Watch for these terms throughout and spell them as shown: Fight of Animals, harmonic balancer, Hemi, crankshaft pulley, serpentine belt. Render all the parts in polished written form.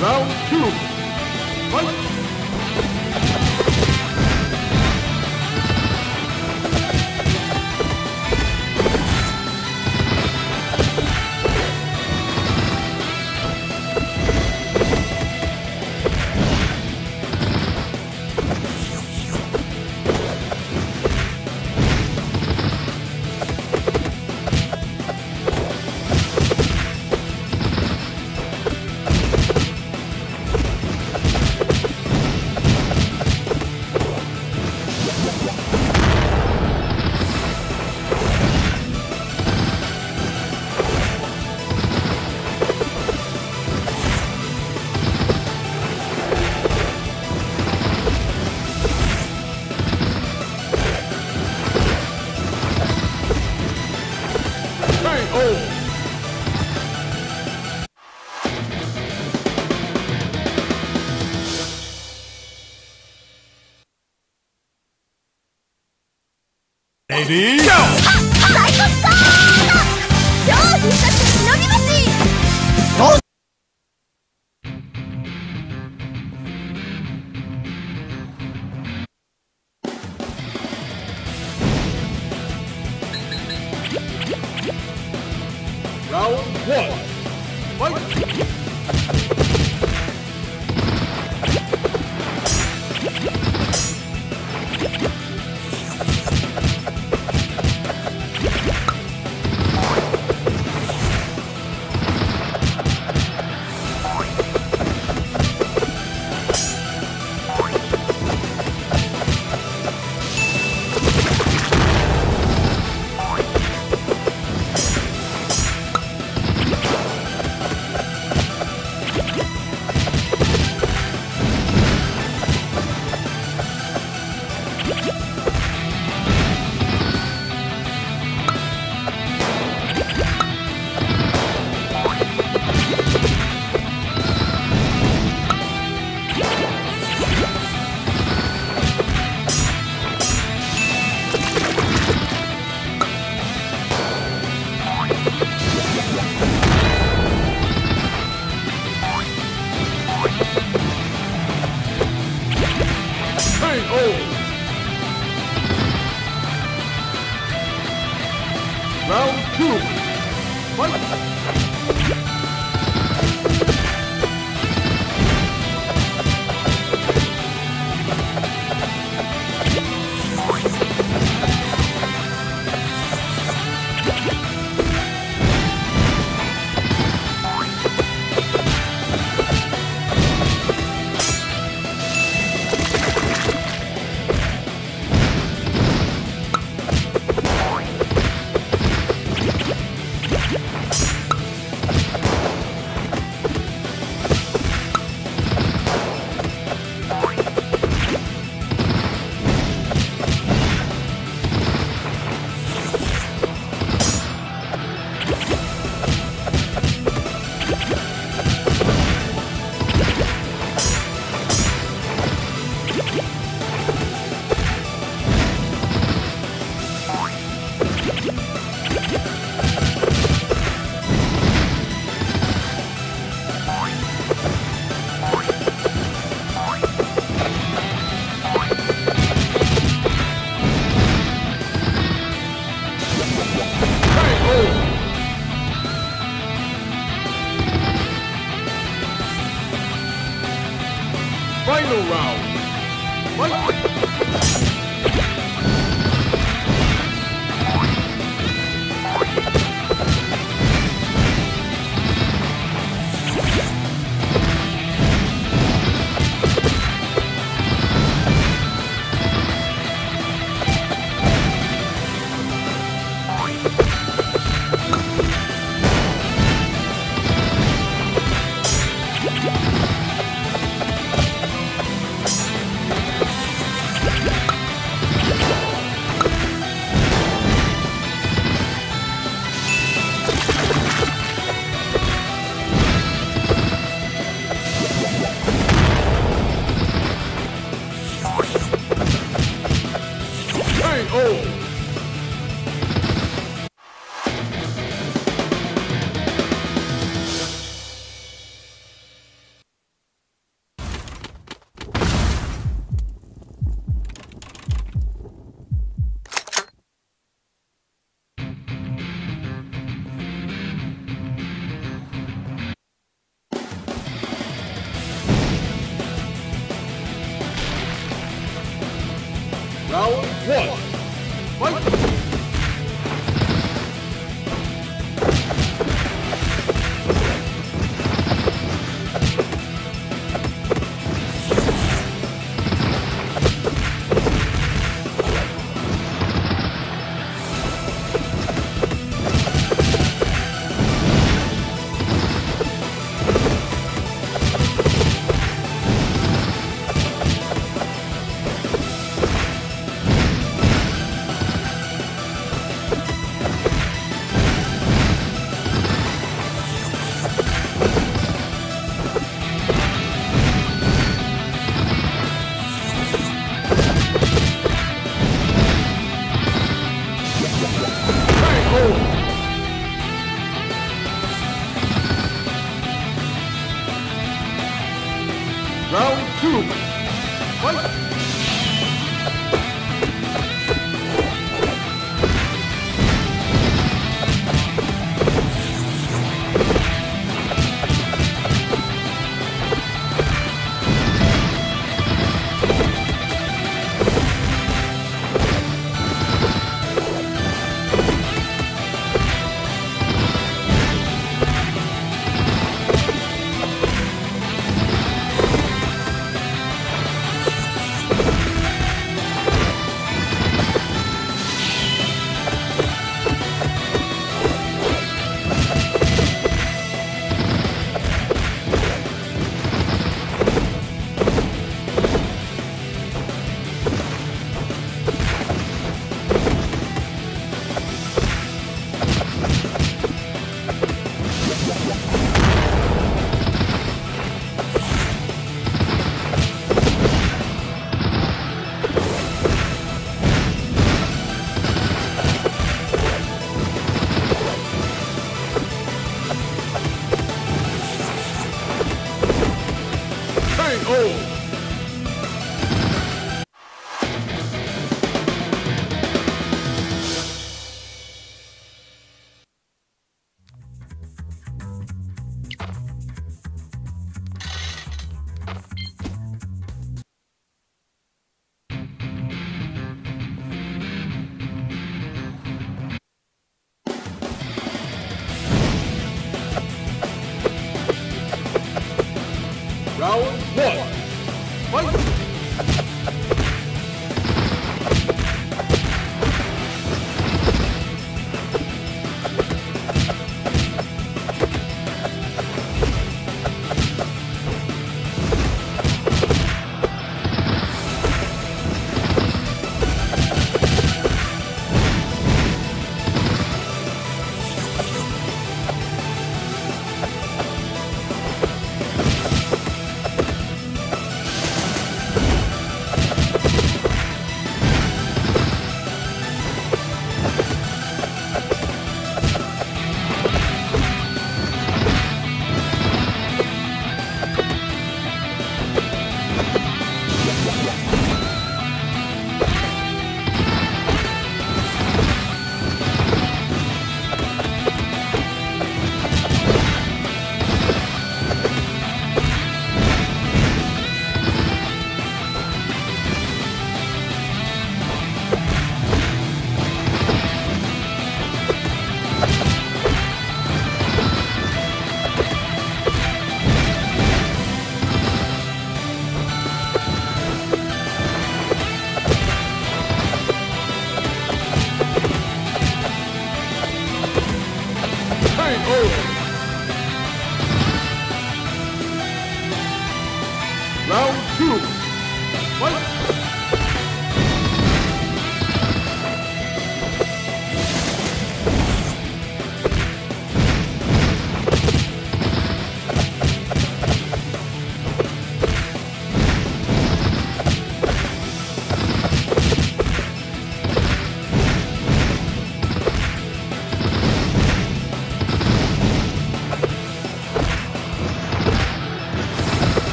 Round 2. Fight! Ready? Go! Round 1. Fight! Round 2. Fight! Final round. Fight! one, fight!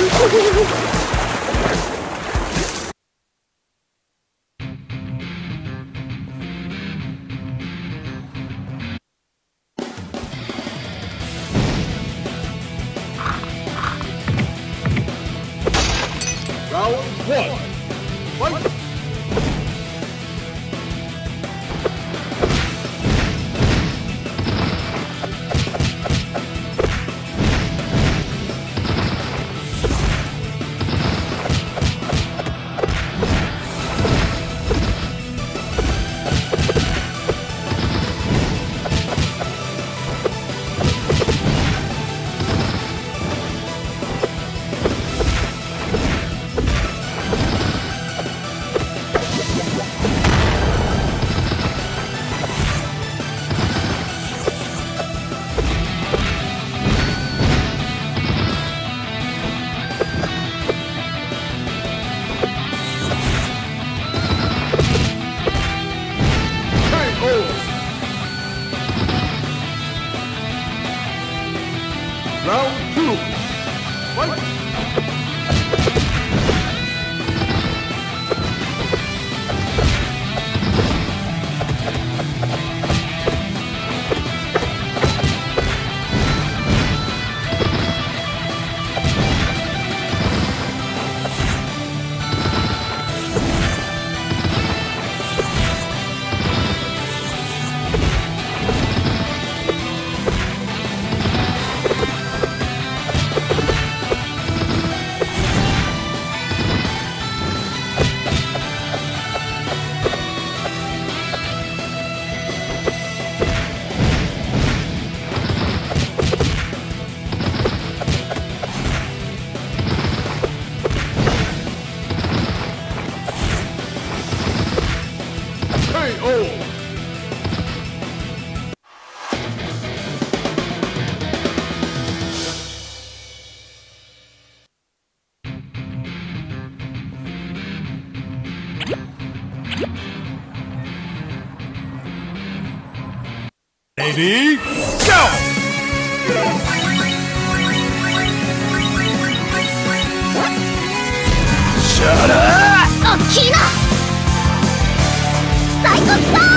Round 1. Fight! Round 2. Fight! Ready, go! Shut up! Okina! Psycho!